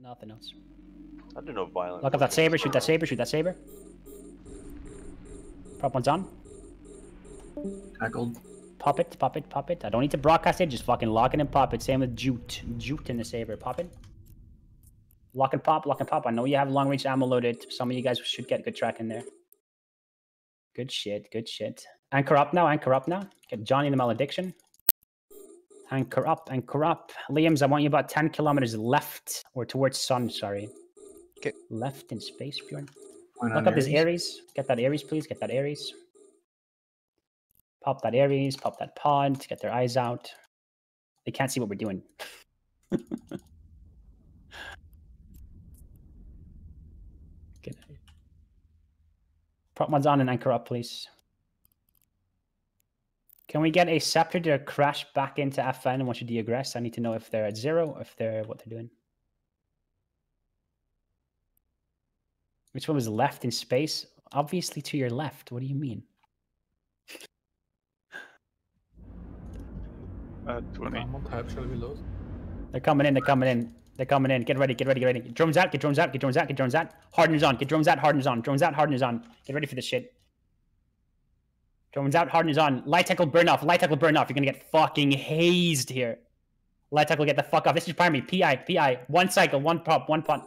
Nothing else. I do no violence. Look up that saber, shoot that saber, shoot that saber. Prop one's on. Tackled. Pop it, pop it, pop it. I don't need to broadcast it, just fucking lock it and pop it. Same with jute. Jute in the saber. Pop it. Lock and pop, lock and pop. I know you have long range ammo loaded. Some of you guys should get good track in there. Good shit, good shit. Anchor up now, anchor up now. Get Johnny the malediction. Anchor up, anchor up. Liams, I want you about 10 kilometers left, or towards sun, sorry. Okay. Left in space, Bjorn. Look up this Ares. Get that Ares, please. Get that Ares. Pop that Ares, pop that pod, get their eyes out. They can't see what we're doing. Good. Prop mods on and anchor up, please. Can we get a scepter to crash back into FN once you deaggress? I need to know if they're at zero, if they're what they're doing. Which one was left in space? Obviously to your left. What do you mean? 20. They're coming in. Get ready. Get drones out. Hardens on. Get ready for this shit. Drones out, hardens on. Light tackle burn off. You're gonna get fucking hazed here. Light tackle, get the fuck off. This is primary. PI. One cycle, one pop, one punt.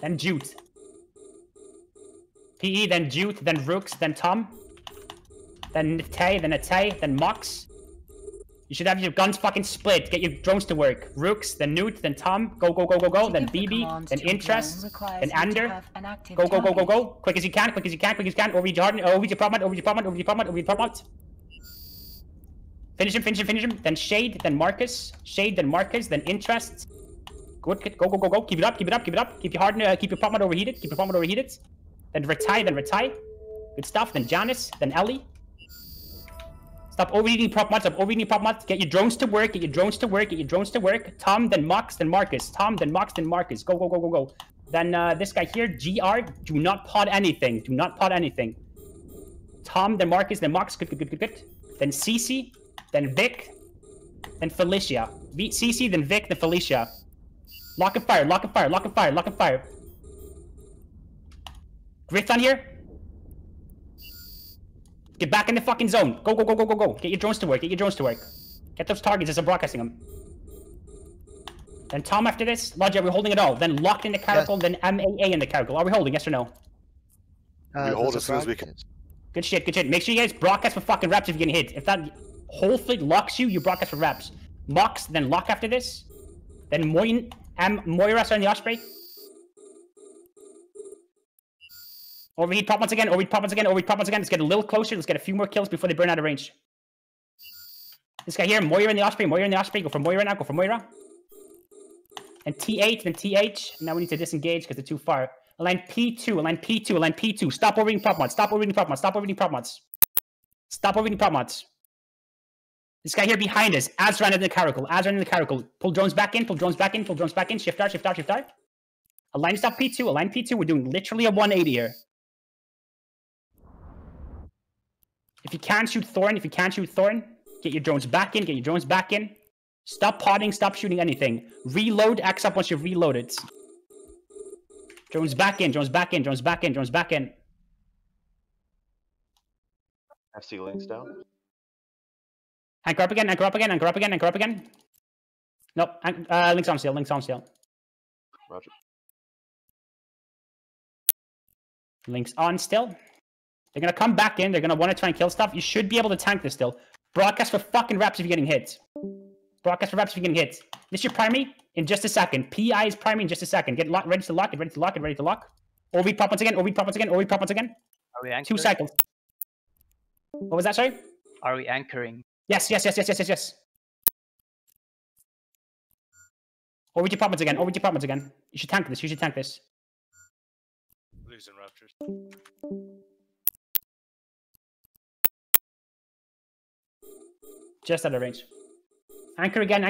Then jute. PE, then jute, then rooks, then tom. Then tay, then atay, then mox. You should have your guns fucking split. Get your drones to work. Rooks, then newt, then tom. Go. Then BB, then interest, then under. Go. Quick as you can. Over your problem. Finish him. Then shade, then Marcus. Then interest. Good. Go. Keep it up. Keep your problem overheated. Then retie. Good stuff. Then Janice, then Ellie. Stop overeating prop mods. Get your drones to work. Tom, then Mox, then Marcus. Go. Then this guy here, GR, do not pod anything. Tom, then Marcus, then Mox, good. Then Cece, then Vic, then Felicia. Cece, then Vic, then Felicia. Lock and fire. Griff on here. Get back in the fucking zone. Go. Get your drones to work. Get those targets as I'm broadcasting them. Then Tom after this. Lodge, are we holding it all? Then locked in the caracal, yes. Then MAA in the caracal. Are we holding, yes or no? We hold as soon as we can. Good shit. Make sure you guys broadcast for fucking reps if you get hit. If that whole fleet locks you, you broadcast for reps. Mox, then lock after this. Then Moiras on the Osprey. Overheat prop once again. Let's get a little closer. Let's get a few more kills before they burn out of range. This guy here, Moira in the Osprey. Go for Moira now. And T8, then TH. Now we need to disengage because they're too far. Align P2. Stop overreading prop mods. This guy here behind us. Azran in the caracal. Pull drones back in. Shift R. Align P2. We're doing literally a 180 here. If you can't shoot Thorn, get your drones back in. Stop podding, stop shooting anything. Reload, X up once you've reloaded. Drones back in. FC links down. Anchor up again. Nope, links on sale. Roger. Links on still. They're going to come back in. They're going to want to try and kill stuff. You should be able to tank this still. Broadcast for fucking reps if you're getting hit. This is your primary in just a second. PI is primary in just a second. Get ready to lock. OV prop once again. Are we anchoring? 2 seconds. What was that, sorry? Are we anchoring? Yes. OV prop once again. You should tank this. Losing Ruptures. Just out of range. Anchor again.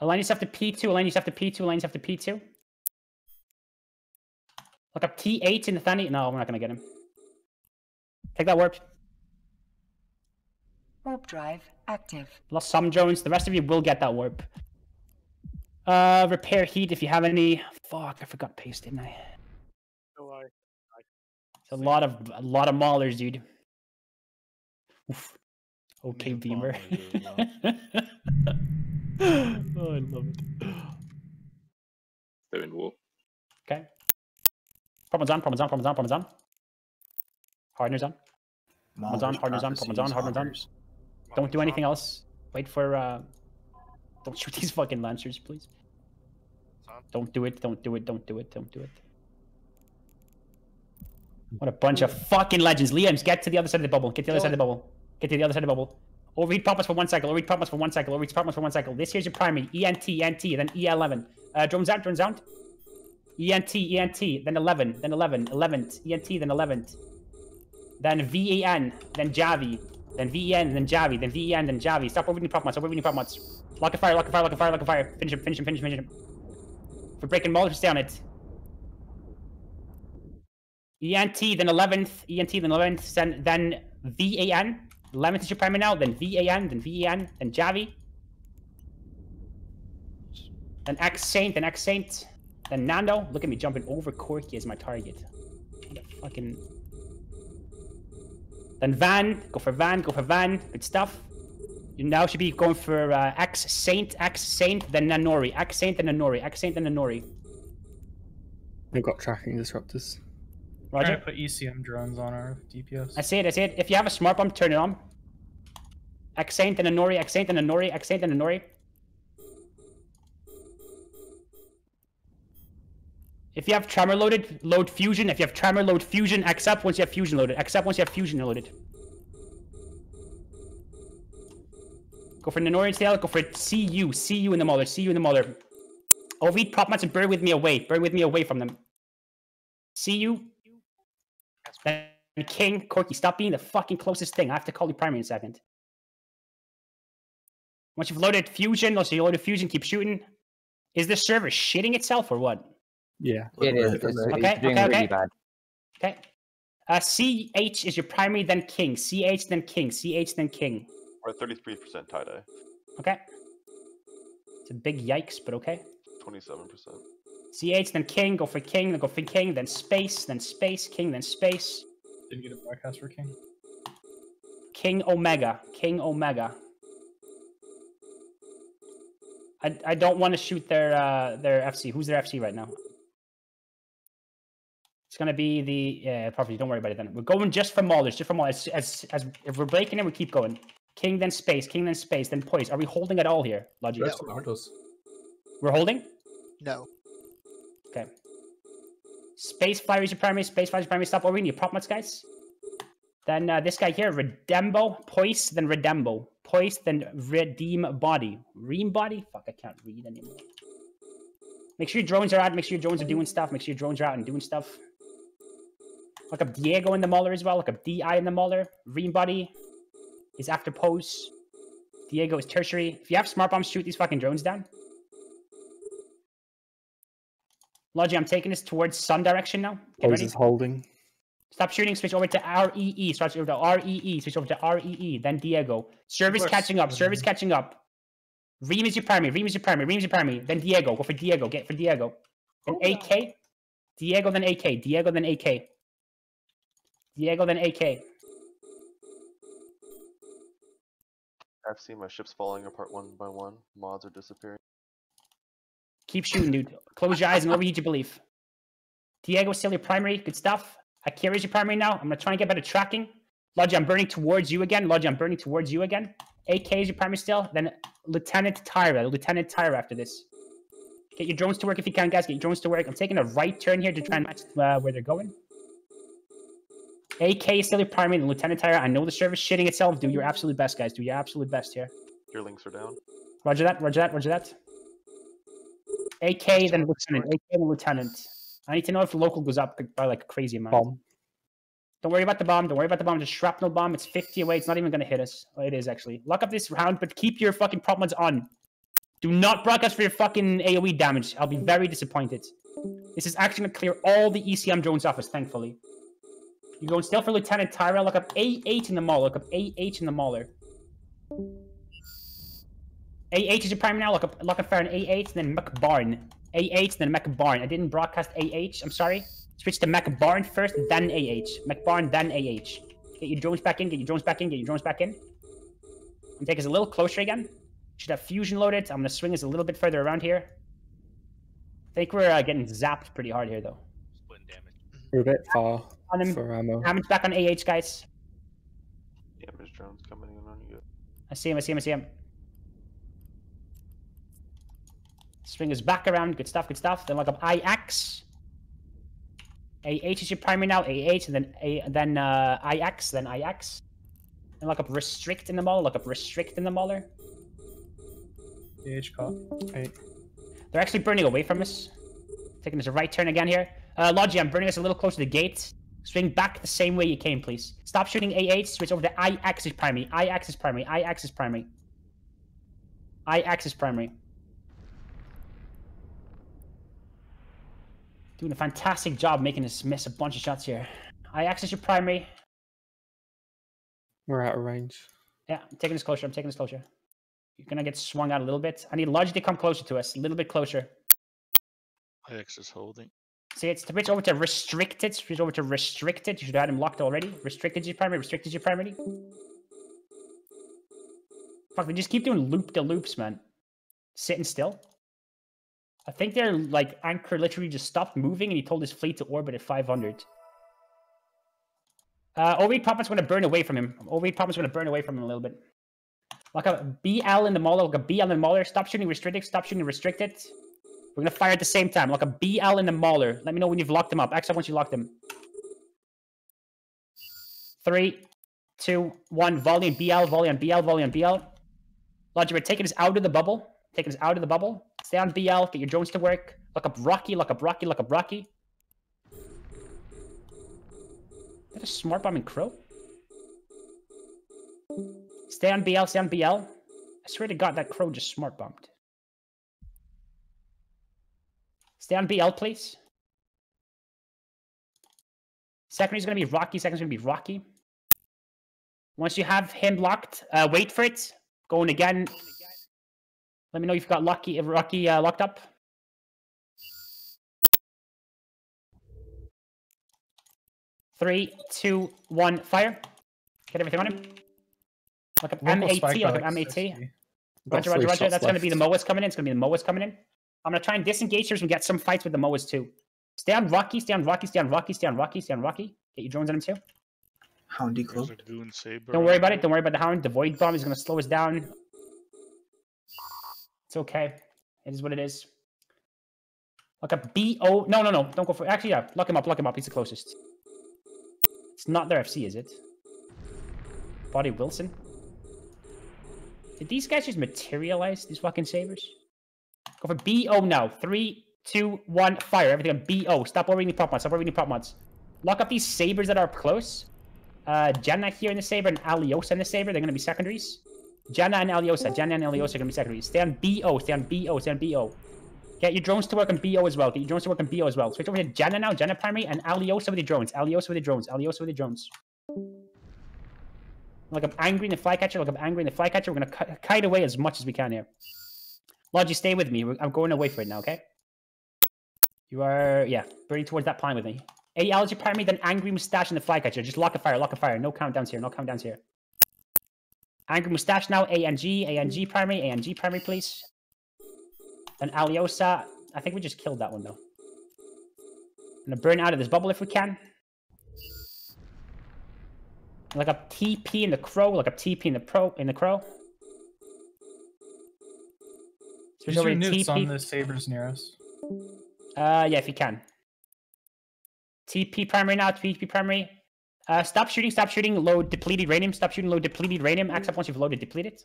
Align yourself to P2. Look up T8 in the Thani. No, we're not going to get him. Take that warp. Warp drive active. Lost some drones. The rest of you will get that warp. Repair heat if you have any. Fuck, I forgot paste, didn't I? Oh, I it's a lot of Maulers, dude. Oof. Okay, Beamer. Oh, I love it. They're in war. Okay. Problem's on. Hardener's on. Problem's on, hardener's on, problem's on, hardener's on. Don't do anything else. Wait for, don't shoot these fucking lancers, please. Don't do it. What a bunch of fucking legends. Liams, get to the other side of the bubble. Get to the other side of the bubble. Overheat Pump us for 1 cycle. This here's your primary. ENT, then E11. Drones out. ENT, then 11, then 11, 11th. ENT, then 11th. Then VEN, then Javi. Then VEN, then Javi. Then VEN, then Javi. Stop overheating Pump Mutts. Lock a fire. Finish him. For breaking Maulers, stay on it. ENT, then 11th. Then VAN. 11th is your primary now, then VAN, then VEN, then Javi. Then X Saint, then Nando. Look at me jumping over Corky as my target. Fucking. Then Van, go for Van, good stuff. You now should be going for X Saint, then Nanori, X Saint, then Nanori. I've got tracking disruptors. Roger. Put ECM drones on our DPS. I see it. If you have a smart bomb, turn it on. Accent and Anori. If you have tremor loaded, load fusion. X up once you have fusion loaded. Go for Nanori tail. Go for CU. CU in the Mauler. Overheat prop mats and burn with me away. From them. CU. Then King, Corky, stop being the fucking closest thing. I have to call you primary in a second. Once you've loaded fusion, keep shooting. Is this server shitting itself or what? Yeah, it is. Okay. CH is your primary, then King. CH, then King. We're at 33% tie-dye. Okay. It's a big yikes, but okay. 27%. CH, then King, go for King, then Space. Didn't get a broadcast for King. King Omega. I don't want to shoot their FC. Who's their FC right now? It's gonna be the property. Don't worry about it then. We're going just for Maulers, As if we're breaking it, we keep going. King then Space, then Poise. Are we holding at all here? Logic. No. We're holding? No. Okay. Space Flyer is your primary. Stop over in your prop mats, guys. Then this guy here, Redembo, Poise, then Redeem Body. Ream Body? Fuck, I can't read anymore. Make sure your drones are out. Make sure your drones are out and doing stuff. Look up Diego in the Mauler as well. Look up DI in the Mauler. Ream Body is after Pose. Diego is tertiary. If you have smart bombs, shoot these fucking drones down. Logi, I'm taking this towards sun direction now. Get ready. Is holding. Stop shooting. Switch over to REE. Then Diego. Service catching up. Ream is your primary. Then Diego. Go for Diego. Then AK. Diego then AK. I've seen my ships falling apart one by one. Mods are disappearing. Keep shooting, dude. Close your eyes and overheat your belief. Diego is still your primary. Good stuff. Akira is your primary now. I'm going to try and get better tracking. Logi, I'm burning towards you again. AK is your primary still. Then Lieutenant Tyra after this. Get your drones to work if you can, guys. I'm taking a right turn here to try and match where they're going. AK is still your primary. Then Lieutenant Tyra. I know the server's shitting itself. Do your absolute best, guys. Do your absolute best here. Your links are down. Roger that. AK then Lieutenant. I need to know if the local goes up by like a crazy amount. Bomb. Don't worry about the bomb. Just shrapnel bomb. It's 50 away. It's not even going to hit us. Well, it is actually. Lock up this round, but keep your fucking prop mods on. Do not broadcast for your fucking AoE damage. I'll be very disappointed. This is actually going to clear all the ECM drones off us, thankfully. You're going still for Lieutenant Tyra. Lock up AH in the Mauler. A8 is your prime now. Lock up fire on A8, then mech barn. A8, then mech barn. I didn't broadcast AH. I'm sorry. Switch to mech barn first, then AH. Mech barn, then AH. Get your drones back in. Get your drones back in. Get your drones back in. And take us a little closer again. Should have fusion loaded. I'm gonna swing us a little bit further around here. I think we're getting zapped pretty hard here, though. Splitting damage. We're a bit far on them. For ammo. Hammond's back on AH, guys. Yeah, there's drones coming in on you. I see him. I see him. I see him. Swing us back around. Good stuff. Good stuff. Then lock up IX. AH is your primary now. AH, and then IX, then IX. And lock up restrict in the mauler. Lock up restrict in the mauler. AH call. Right. They're actually burning away from us. Taking us a right turn again here. Logi, I'm burning us a little closer to the gate. Swing back the same way you came, please. Stop shooting AH. Switch over to IX is primary. IX is primary. IX is primary. IX is primary. Doing a fantastic job making us miss a bunch of shots here. IX is your primary. We're out of range. Yeah, I'm taking this closer. I'm taking this closer. You're gonna get swung out a little bit. I need Logi to come closer to us, a little bit closer. IX is holding. See, it's to switch over to restricted. Switch over to restricted. You should have had him locked already. Restricted is your primary. Restricted is your primary. Fuck, they just keep doing loop de loops, man. Sitting still. I think they're like anchor literally just stopped moving and he told his fleet to orbit at 500. Overheat Popper's gonna burn away from him. Overheat Popper's gonna burn away from him a little bit. Lock up BL in the Mauler. Lock up BL in the Mauler. Stop shooting restricted. Stop shooting restricted. We're gonna fire at the same time. Lock up BL in the Mauler. Let me know when you've locked them up. Actually, once you locked them. 3, 2, 1. Volley on BL. Volley on BL. Volley on BL. Logi, we're taking us out of the bubble. Taking us out of the bubble. Stay on BL, get your drones to work. Look up Rocky, look up Rocky, look up Rocky. Is that a smart bombing crow? Stay on BL, stay on BL. I swear to God, that crow just smart bombed. Stay on BL, please. Secondary's gonna be Rocky, secondary's gonna be Rocky. Once you have him locked, wait for it. Going again. Let me know if you've got Rocky locked up. Three, two, one, fire. Get everything on him. Look up M80, look up M80. Roger, roger, roger. That's going to be the MOAs coming in. It's going to be the MOAs coming in. I'm going to try and disengage here so we get some fights with the MOAs too. Stay on Rocky, stay on Rocky, stay on Rocky, stay on Rocky, stay on Rocky. Get your drones on him too. Houndy close. Don't worry about it. Don't worry about the Hound. The Void Bomb is going to slow us down. It's okay. It is what it is. Look up BO. No, no, no. Don't go for it. Actually, yeah. Lock him up. Lock him up. He's the closest. It's not their FC, is it? Body Wilson. Did these guys just materialize, these fucking sabers? Go for BO now. 3, 2, 1. Fire. Everything on BO. Stop overreading pop mods. Stop overreading pop mods. Lock up these sabers that are up close. Janna here in the saber and Aliosa in the saber. They're going to be secondaries. Janna and Aliosa are going to be secondaries. Stay on BO, stay on BO, stay on BO. Get your drones to work on BO as well. Get your drones to work on BO as well. Switch over to Janna now, Janna primary, and Aliosa with the drones. Aliosa with the drones. Aliosa with the drones. Look up Angry in the Flycatcher. Look up Angry in the Flycatcher. We're going to kite away as much as we can here. Logi, stay with me. I'm going away for it now, okay? You are, yeah, burning towards that plan with me. AL is your primary, then Angry Moustache in the Flycatcher. Just lock a fire, lock a fire. No countdowns here, no countdowns here. Angry Moustache now, ANG primary, please. Then Aliosa. I think we just killed that one, though. I'm gonna burn out of this bubble if we can. Look up TP in the Crow, look up TP in the Crow. There's your nukes on the sabers near us. Yeah, if you can. TP primary now, TP primary. Stop shooting, stop shooting, load depleted uranium, stop shooting, load depleted uranium, except once you've loaded, deplete it.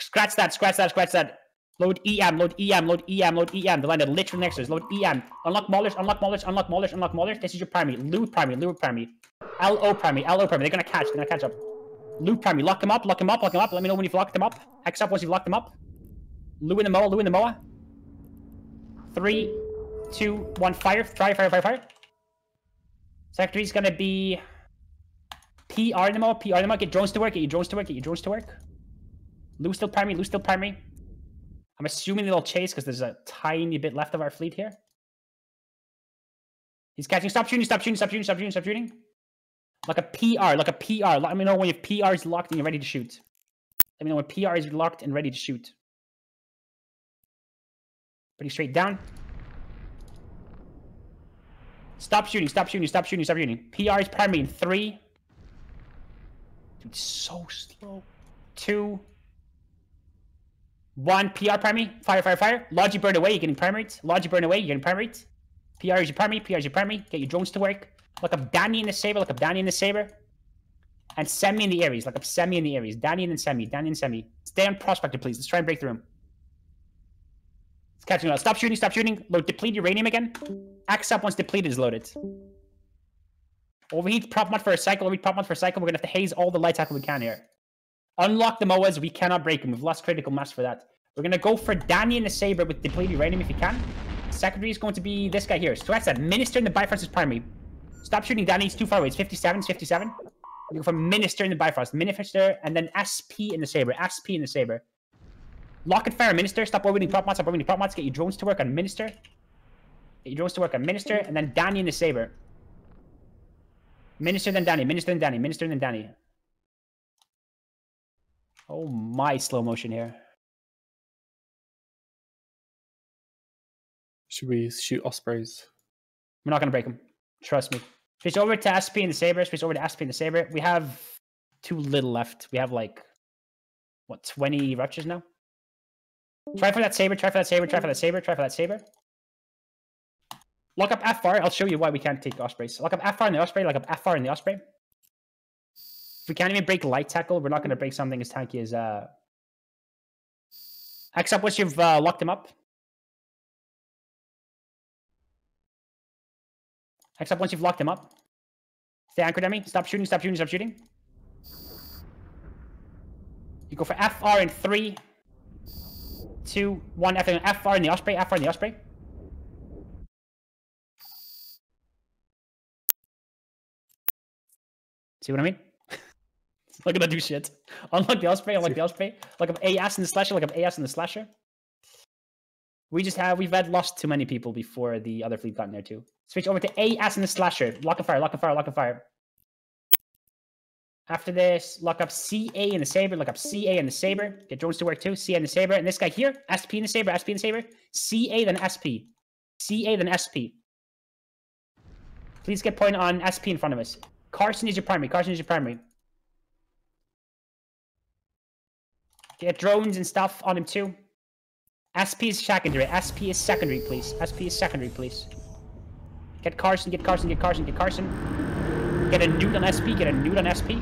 Scratch that, scratch that, scratch that. Load EM, load EM, load EM, load EM. They landed literally next to us, load EM. Unlock Maulers, unlock Maulers, unlock Maulers, unlock Maulers. This is your primary, Loot primary, Loot primary. LO primary, LO primary, they're gonna catch up. Loot primary, lock them up, lock them up, lock them up. Let me know when you've locked them up. Hex up once you've locked them up. Lou in the MOA, Lou in the MOA. 3, 2, 1, fire, fire, fire, fire, fire. Secretary is gonna be PR in the mall, PR in the mall. Get drones to work, get your drones to work, get your drones to work. Lou's still primary. Lou's still primary. I'm assuming they'll chase because there's a tiny bit left of our fleet here. He's catching. Stop shooting. Stop shooting. Stop shooting. Stop shooting. Stop shooting. Like a PR. Like a PR. Let me know when your PR is locked and you're ready to shoot. Let me know when PR is locked and ready to shoot. Pretty straight down. Stop shooting. Stop shooting. Stop shooting. Stop shooting. PR is primary in 3. Dude, so slow. 2. 1. PR primary. Fire, fire, fire. Logi burn away. You're getting primaried. Logi burn away. You're getting primaried. PR is your primary. PR is your primary. Get your drones to work. Look up Danny in the Saber. Look up Danny in the Saber. And Semi in the Aries. Look up Semi in the Aries. Danny and Semi. Danny and Semi. Stay on Prospector, please. Let's try and break through him. It's catching us. Stop shooting. Stop shooting. Load, deplete uranium again. Axe up once depleted is loaded. Overheat prop mod for a cycle. Overheat prop mod for a cycle. We're going to have to haze all the light tackle we can here. Unlock the MOAs. We cannot break them. We've lost critical mass for that. We're going to go for Danny and the Saber with depleted uranium if you can. Secondary is going to be this guy here. So that's that. Minister in the Bifrost is primary. Stop shooting Danny. He's too far away. It's 57. It's 57. We go for Minister in the Bifrost. Minister and then SP in the Saber. SP in the Saber. Lock and fire Minister. Stop orbiting prop mods. Stop orbiting prop mods. Get your drones to work on Minister. Get your drones to work on Minister. And then Danny in the Saber. Minister then Danny. Minister then Danny. Minister then Danny. Oh my, slow motion here. Should we shoot Ospreys? We're not going to break them. Trust me. Switch over to SP and the Saber. Switch over to SP and the Saber. We have too little left. We have like, what, 20 Ruptures now? Try for that Saber. Try for that Saber. Try for that Saber. Try for that Saber. Lock up FR. I'll show you why we can't take Ospreys. Lock up FR and the Osprey. Lock up FR and the Osprey. If we can't even break light tackle, we're not going to break something as tanky as... Axe up once you've locked him up. Except once you've locked him up. Stay anchored at me. Stop shooting, stop shooting, stop shooting. You go for FR in 3, 2, 1. FR in the Osprey. FR in the Osprey. See what I mean? Look at that do shit. Unlock the Osprey, unlock the Osprey. Look up AS in the Slasher, look up AS in the Slasher. We've lost too many people before the other fleet got in there too. Switch over to AS in the Slasher. Lock and fire, lock and fire, lock and fire. After this, lock up CA in the Saber. Lock up CA in the Saber. Get drones to work too. CA in the Saber. And this guy here, SP in the Saber, SP in the Saber. CA then SP. CA then SP. Please get point on SP in front of us. Carson is your primary. Carson is your primary. Get drones and stuff on him too. SP is secondary. SP is secondary, please. SP is secondary, please. Get Carson, get Carson, get Carson, get Carson. Get a nude on SP, get a nude on SP.